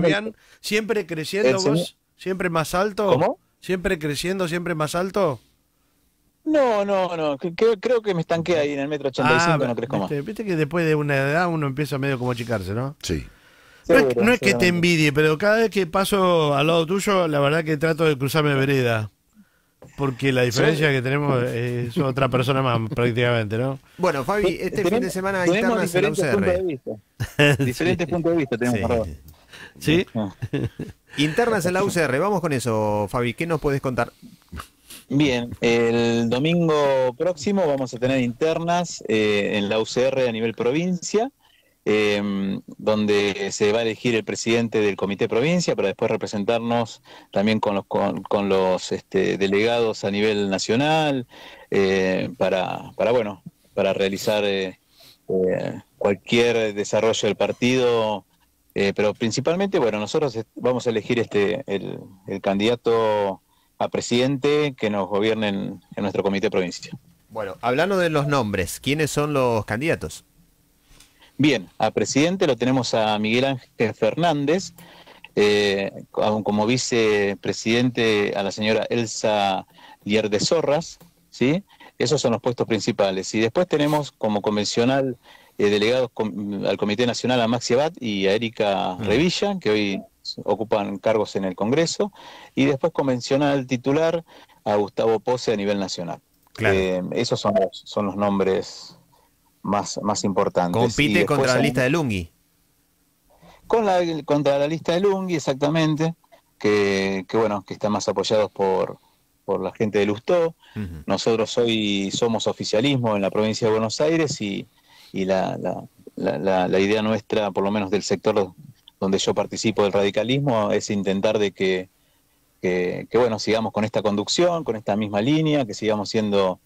Fabián? ¿Siempre creciendo vos? ¿Siempre más alto? ¿Cómo? ¿Siempre creciendo, siempre más alto? No, no, no. Creo que me estanqué ahí en el metro 85, no crezco más. Viste que después de una edad uno empieza medio como a achicarse, ¿no? Sí. No es que te envidie, pero cada vez que paso al lado tuyo, la verdad que trato de cruzarme de vereda. Porque la diferencia que tenemos es otra persona más, prácticamente, ¿no? Bueno, Fabi, este fin de semana hay internas en la UCR. Diferentes puntos de vista tenemos para vos. ¿Sí? Internas en la UCR, vamos con eso, Fabi. ¿Qué nos puedes contar? Bien, el domingo próximo vamos a tener internas en la UCR a nivel provincia, donde se va a elegir el presidente del comité provincia para después representarnos también con los delegados a nivel nacional, para realizar cualquier desarrollo del partido, pero principalmente, bueno, nosotros vamos a elegir el candidato a presidente que nos gobierne en nuestro comité provincia. Bueno, hablando de los nombres, ¿quiénes son los candidatos? Bien, a presidente lo tenemos a Miguel Ángel Fernández, como vicepresidente a la señora Elsa Lier de Zorras, ¿sí? Esos son los puestos principales. Y después tenemos como convencional delegados al Comité Nacional a Maxi Abad y a Erika Revilla, que hoy ocupan cargos en el Congreso, y después convencional titular a Gustavo Posse a nivel nacional. Claro. Esos son los nombres más importantes. Compite contra la lista de Lungi. Contra la lista de Lungi, exactamente, que están más apoyados por la gente de Lousteau. Nosotros hoy somos oficialismo en la provincia de Buenos Aires y la idea nuestra, por lo menos del sector donde yo participo del radicalismo, es intentar de que sigamos con esta conducción, con esta misma línea, que sigamos siendo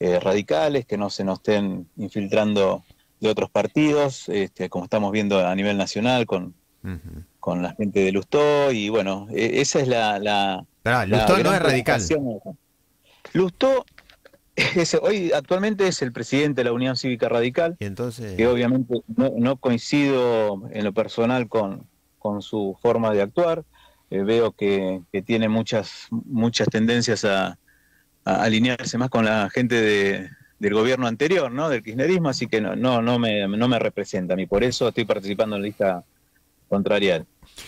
radicales, que no se nos estén infiltrando de otros partidos, como estamos viendo a nivel nacional con la gente de Lousteau, y bueno, esa es Lousteau no es radical. Lousteau hoy actualmente es el presidente de la Unión Cívica Radical, y entonces, que obviamente no coincido en lo personal con su forma de actuar. Veo que tiene muchas tendencias a alinearse más con la gente del gobierno anterior, ¿no? Del kirchnerismo, así que no me representa a mí, por eso estoy participando en la lista contrarial.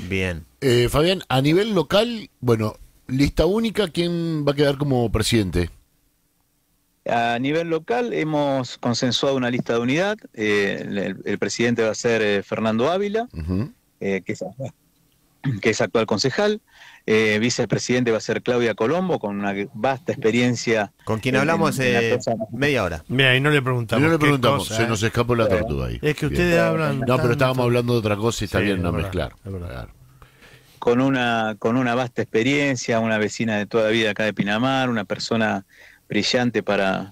Bien. Fabián, a nivel local, bueno, lista única, ¿quién va a quedar como presidente? A nivel local hemos consensuado una lista de unidad. El presidente va a ser Fernando Ávila, que es actual concejal. Vicepresidente va a ser Claudia Colombo, con una vasta experiencia. Con quien hablamos media hora. Mira, y no le preguntamos. Se nos escapó la tortuga ahí. Es que ustedes hablan. No, pero estábamos hablando de otra cosa y está bien no mezclar. Con una vasta experiencia, una vecina de toda vida acá de Pinamar, una persona brillante para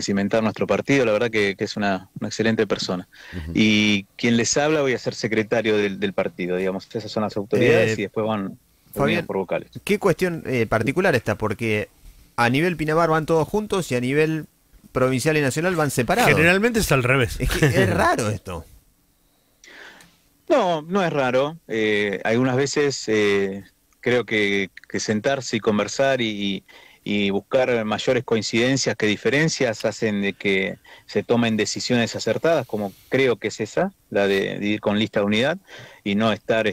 cimentar nuestro partido. La verdad que es una excelente persona. Y quien les habla, voy a ser secretario del partido, digamos. Esas son las autoridades y después van, Fabián, por vocales. ¿Qué cuestión particular está? Porque a nivel Pinamar van todos juntos y a nivel provincial y nacional van separados. Generalmente es al revés. Es raro esto. No es raro. Algunas veces creo que sentarse y conversar y buscar mayores coincidencias que diferencias hacen de que se tomen decisiones acertadas, como creo que es esa, la de ir con lista de unidad y no estar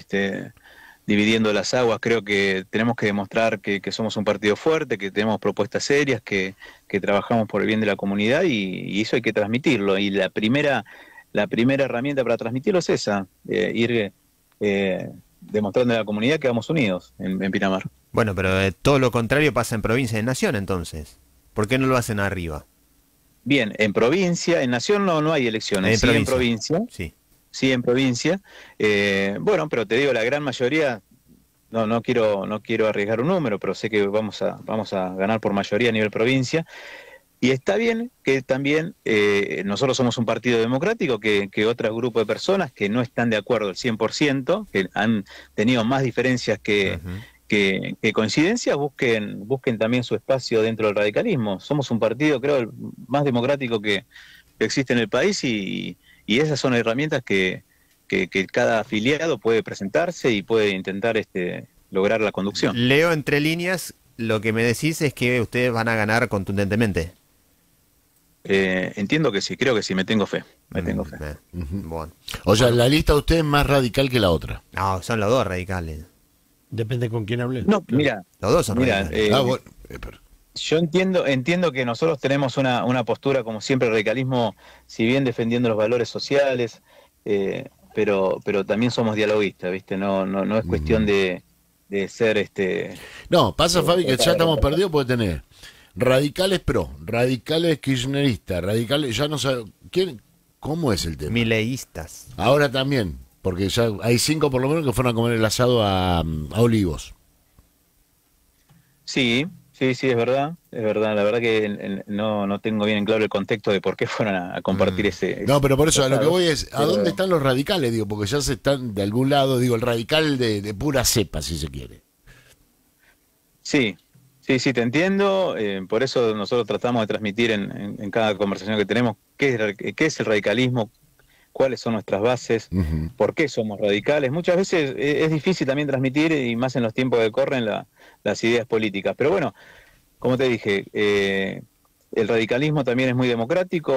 dividiendo las aguas. Creo que tenemos que demostrar que somos un partido fuerte, que tenemos propuestas serias, que trabajamos por el bien de la comunidad y eso hay que transmitirlo. Y la primera herramienta para transmitirlo es esa, ir demostrando a la comunidad que vamos unidos en Pinamar. Bueno, pero todo lo contrario pasa en provincia y en nación, entonces. ¿Por qué no lo hacen arriba? Bien, en provincia, en nación no hay elecciones. Sí, en provincia. Bueno, pero te digo, la gran mayoría, no quiero arriesgar un número, pero sé que vamos a ganar por mayoría a nivel provincia. Y está bien que también nosotros somos un partido democrático, que otro grupo de personas que no están de acuerdo al 100%, que han tenido más diferencias que coincidencias, busquen también su espacio dentro del radicalismo. Somos un partido, creo, el más democrático que existe en el país y esas son herramientas que que cada afiliado puede presentarse y puede intentar lograr la conducción. Leo entre líneas, lo que me decís es que ustedes van a ganar contundentemente. Entiendo que sí, creo que sí, me tengo fe. Me tengo fe. Bueno. O sea, la lista de ustedes es más radical que la otra. No, son los dos radicales. Depende con quién hable. No, mira, los dos son radicales. Yo entiendo que nosotros tenemos una postura, como siempre, radicalismo, si bien defendiendo los valores sociales, pero también somos dialoguistas, ¿viste? No es cuestión de ser No, pasa, Fabi, que ya estamos perdidos, puede tener radicales pro, radicales kirchneristas, radicales, ya no sé, ¿quién? ¿Cómo es el tema? Mileístas. Ahora también, porque ya hay 5 por lo menos que fueron a comer el asado a Olivos. Sí. Sí, es verdad, es verdad. La verdad que no tengo bien en claro el contexto de por qué fueron a compartir ese... No, pero por eso, a lo que voy es, ¿a dónde están los radicales? Digo, porque ya se están de algún lado, digo, el radical de pura cepa, si se quiere. Sí, te entiendo. Por eso nosotros tratamos de transmitir en cada conversación que tenemos qué es el radicalismo, cuáles son nuestras bases, por qué somos radicales. Muchas veces es difícil también transmitir, y más en los tiempos que corren, las ideas políticas. Pero bueno, como te dije, el radicalismo también es muy democrático,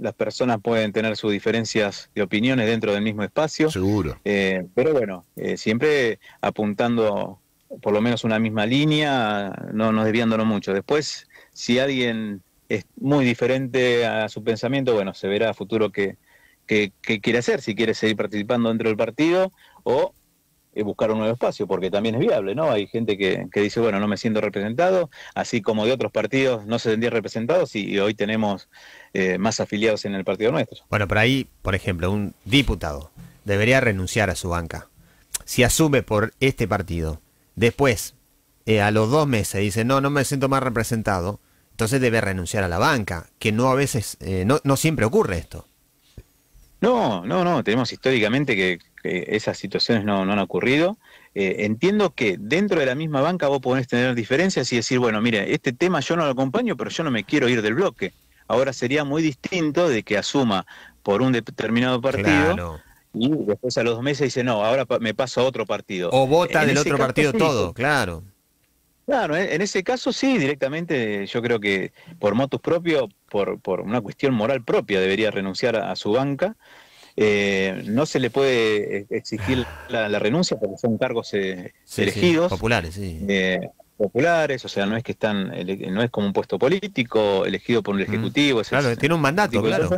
las personas pueden tener sus diferencias de opiniones dentro del mismo espacio. Seguro. Pero bueno, siempre apuntando por lo menos una misma línea, no desviándonos mucho. Después, si alguien es muy diferente a su pensamiento, bueno, se verá a futuro qué quiere hacer, si quiere seguir participando dentro del partido o... buscar un nuevo espacio, porque también es viable, ¿no? Hay gente que dice, bueno, no me siento representado, así como de otros partidos no se sentían representados y hoy tenemos más afiliados en el partido nuestro. Bueno, por ahí, por ejemplo, un diputado debería renunciar a su banca. Si asume por este partido, después, a los 2 meses, dice, no me siento más representado, entonces debe renunciar a la banca, que no a veces, no siempre ocurre esto. No, tenemos históricamente que esas situaciones no han ocurrido. Entiendo que dentro de la misma banca vos podés tener diferencias y decir, bueno, mire, este tema yo no lo acompaño, pero yo no me quiero ir del bloque. Ahora sería muy distinto de que asuma por un determinado partido, claro, y después a los 2 meses dice, no, ahora me paso a otro partido. O vota del otro partido todo, claro. Claro, en ese caso sí, directamente yo creo que por motus propio, por una cuestión moral propia, debería renunciar a su banca. No se le puede exigir la renuncia porque son cargos elegidos. Sí, populares, sí. Populares, o sea, no es que no es como un puesto político elegido por el Ejecutivo. Claro, tiene un mandato, claro.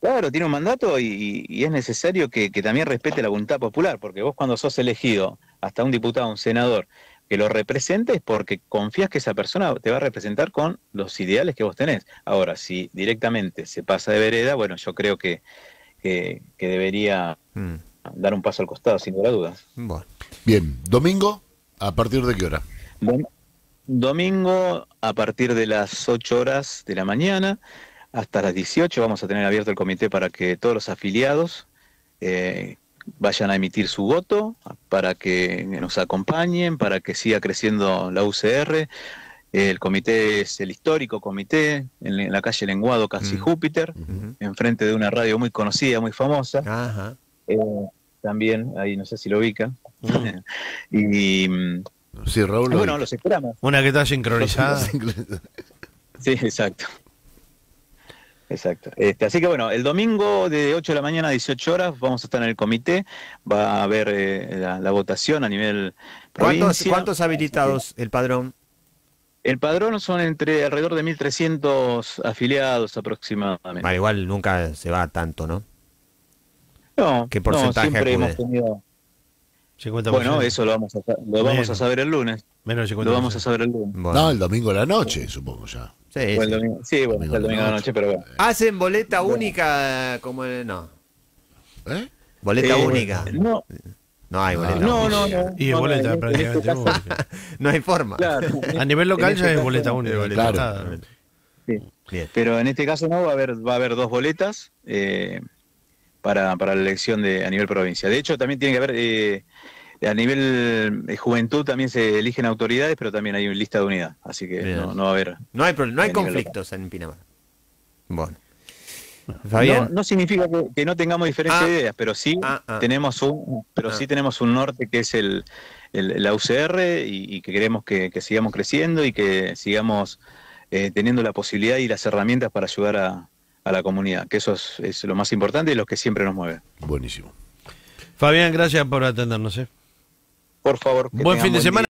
Claro, tiene un mandato y es necesario que también respete la voluntad popular, porque vos cuando sos elegido, hasta un diputado, un senador, que lo representes porque confías que esa persona te va a representar con los ideales que vos tenés. Ahora, si directamente se pasa de vereda, bueno, yo creo que debería dar un paso al costado, sin lugar a dudas. Bueno. Bien, domingo, ¿a partir de qué hora? Domingo, a partir de las 8 horas de la mañana, hasta las 18 vamos a tener abierto el comité para que todos los afiliados vayan a emitir su voto, para que nos acompañen, para que siga creciendo la UCR. El comité es el histórico comité, en la calle Lenguado, casi Júpiter, enfrente de una radio muy conocida, muy famosa. Ajá. También, ahí no sé si lo ubica. Sí, Raúl. Bueno, los esperamos. Una que está sincronizada. Sí, exacto. Exacto. Así que bueno, el domingo de 8 de la mañana a 18 horas vamos a estar en el comité, va a haber la votación a nivel provincia. ¿Cuántos habilitados el padrón? El padrón son alrededor de 1.300 afiliados aproximadamente. Vale, igual nunca se va tanto, ¿no? No, ¿qué porcentaje siempre acude? Hemos tenido... 50%. Bueno, eso lo vamos a saber el lunes. Menos 50%. Lo vamos a saber el lunes. Bueno. No, el domingo a la noche, supongo ya. El domingo a la noche, pero bueno. ¿Hacen boleta única como el...? No. ¿Eh? ¿Boleta única? No. No hay boleta. No. Y es boleta, prácticamente. No hay forma. Claro. A nivel local ya es boleta única. Claro. Sí. Pero en este caso no, va a haber 2 boletas para la elección a nivel provincia. De hecho, también tiene que haber... a nivel de juventud también se eligen autoridades, pero también hay una lista de unidad, así que no va a haber... No hay conflictos en Pinamar. Bueno. No significa que no tengamos diferentes ideas, pero sí tenemos un norte que es la UCR y que queremos que sigamos creciendo y que sigamos teniendo la posibilidad y las herramientas para ayudar a la comunidad, que eso es lo más importante y lo que siempre nos mueve. Buenísimo. Fabián, gracias por atendernos. Por favor. Buen fin de semana.